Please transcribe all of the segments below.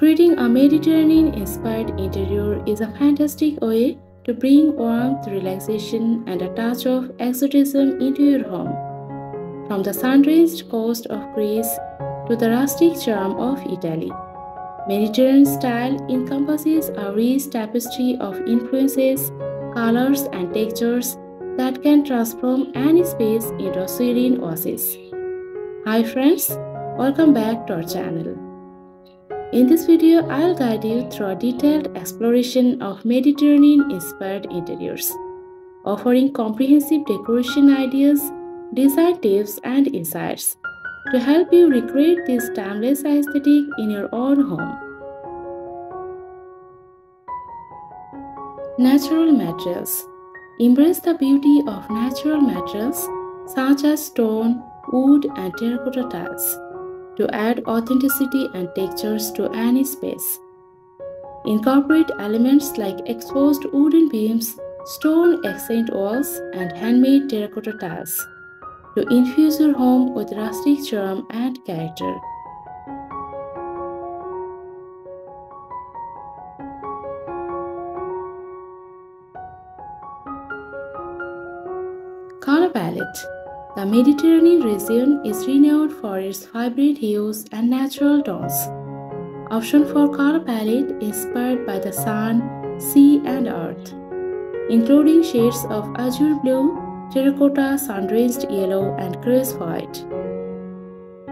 Creating a Mediterranean-inspired interior is a fantastic way to bring warmth, relaxation, and a touch of exoticism into your home. From the sun-drenched coast of Greece to the rustic charm of Italy, Mediterranean style encompasses a rich tapestry of influences, colors, and textures that can transform any space into a serene oasis. Hi friends, welcome back to our channel. In this video, I'll guide you through a detailed exploration of Mediterranean-inspired interiors, offering comprehensive decoration ideas, design tips, and insights to help you recreate this timeless aesthetic in your own home. Natural materials. Embrace the beauty of natural materials such as stone, wood, and terracotta tiles to add authenticity and textures to any space. Incorporate elements like exposed wooden beams, stone accent walls, and handmade terracotta tiles to infuse your home with rustic charm and character. Color palette. The Mediterranean region is renowned for its vibrant hues and natural tones. Option for color palette inspired by the sun, sea, and earth, including shades of azure blue, terracotta, sun-drenched yellow, and crisp white.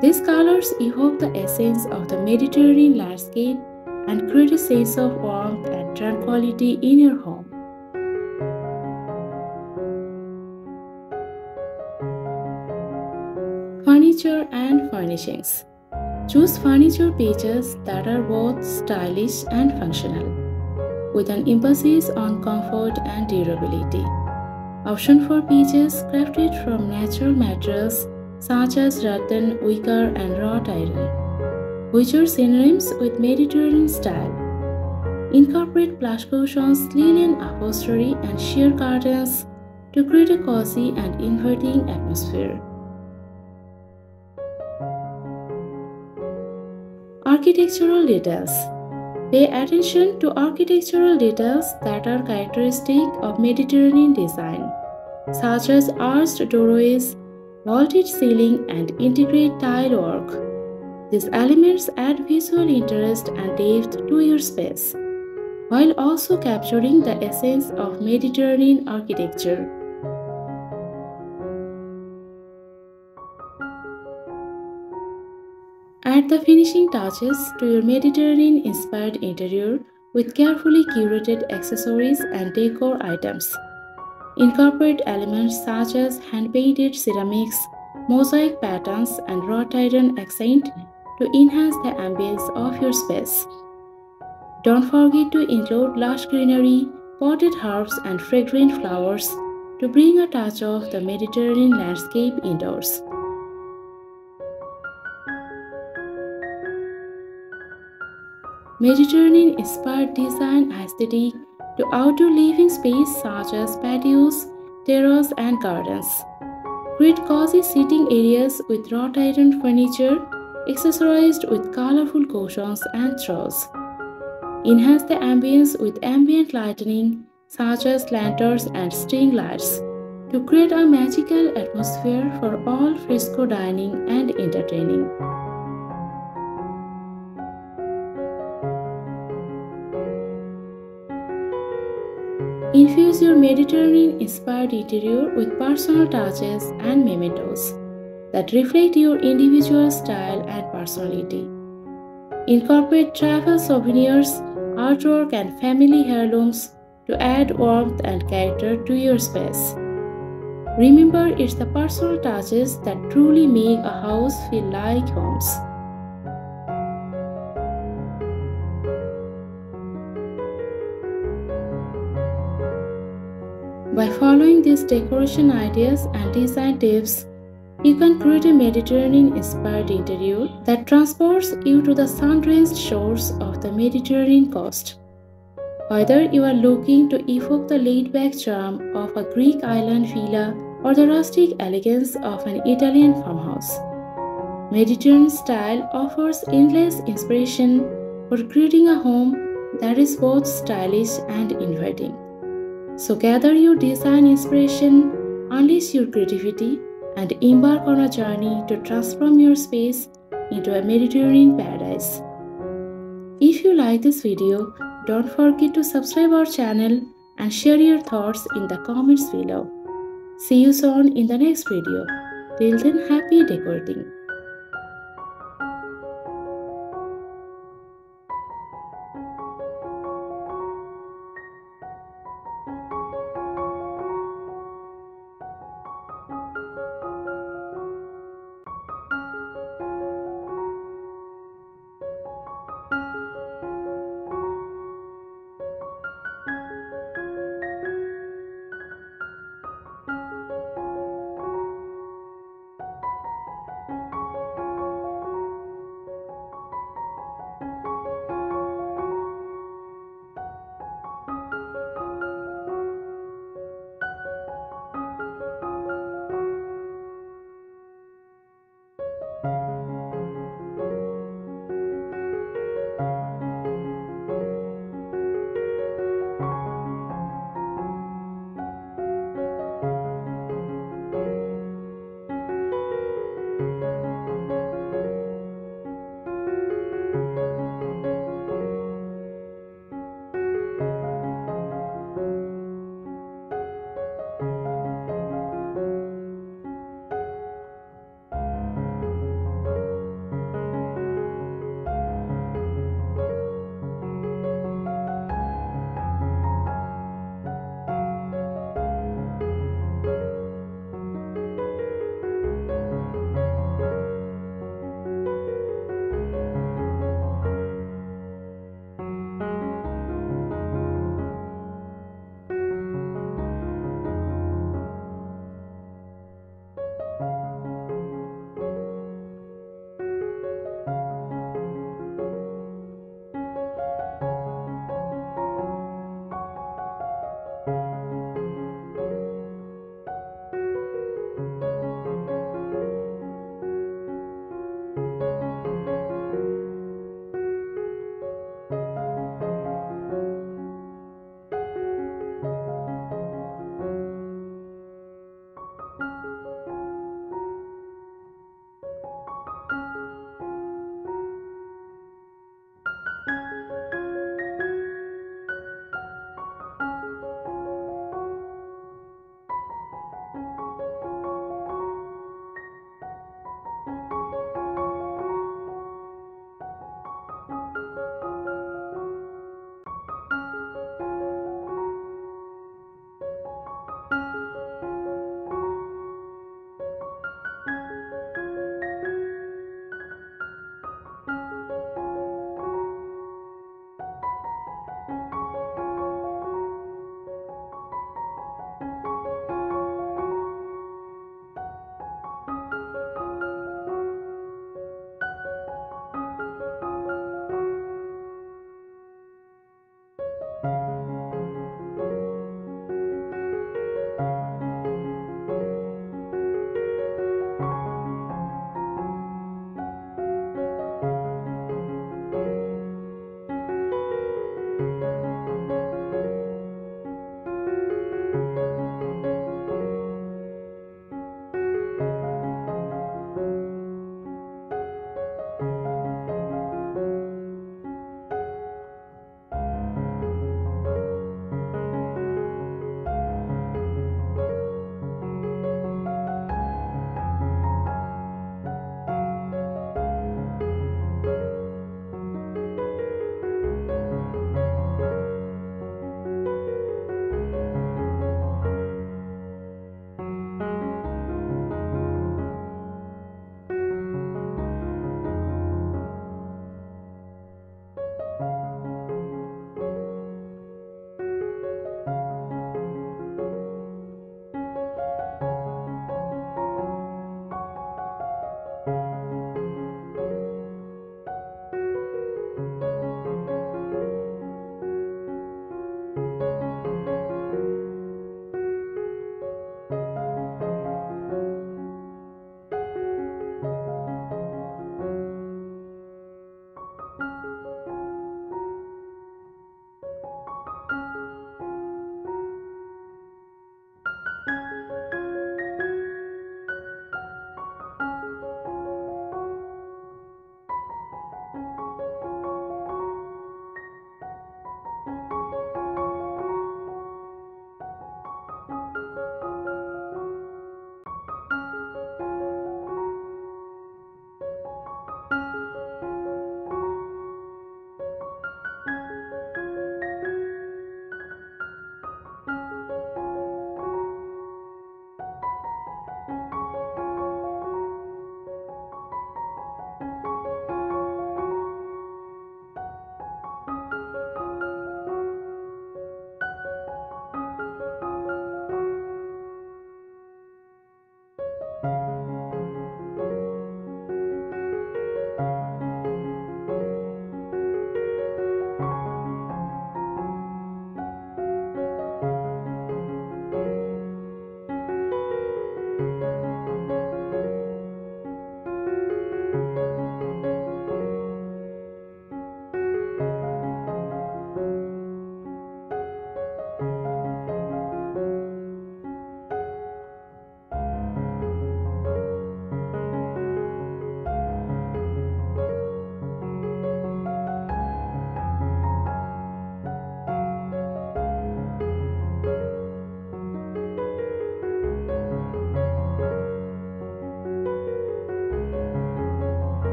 These colors evoke the essence of the Mediterranean landscape and create a sense of warmth and tranquility in your home. Furniture and furnishings. Choose furniture pieces that are both stylish and functional, with an emphasis on comfort and durability. Option for pieces crafted from natural materials such as rattan, wicker, and wrought iron, which are synonyms with Mediterranean style. Incorporate plush cushions, linen upholstery, and sheer curtains to create a cozy and inviting atmosphere. Architectural details. Pay attention to architectural details that are characteristic of Mediterranean design, such as arched doorways, vaulted ceiling, and intricate tile work. These elements add visual interest and depth to your space, while also capturing the essence of Mediterranean architecture. Add the finishing touches to your Mediterranean-inspired interior with carefully curated accessories and decor items. Incorporate elements such as hand-painted ceramics, mosaic patterns, and wrought iron accent to enhance the ambience of your space. Don't forget to include lush greenery, potted herbs, and fragrant flowers to bring a touch of the Mediterranean landscape indoors. Mediterranean-inspired design aesthetic to outdoor living space such as patios, terraces, and gardens. Create cozy sitting areas with wrought iron furniture, accessorized with colorful cushions and throws. Enhance the ambience with ambient lighting such as lanterns and string lights to create a magical atmosphere for all fresco dining and entertaining. Infuse your Mediterranean-inspired interior with personal touches and mementos that reflect your individual style and personality. Incorporate travel souvenirs, artwork, and family heirlooms to add warmth and character to your space. Remember, it's the personal touches that truly make a house feel like home. By following these decoration ideas and design tips, you can create a Mediterranean-inspired interior that transports you to the sun-drenched shores of the Mediterranean coast. Whether you are looking to evoke the laid-back charm of a Greek island villa or the rustic elegance of an Italian farmhouse, Mediterranean style offers endless inspiration for creating a home that is both stylish and inviting. So gather your design inspiration, unleash your creativity, and embark on a journey to transform your space into a Mediterranean paradise. If you like this video, don't forget to subscribe our channel and share your thoughts in the comments below. See you soon in the next video. Till then, happy decorating!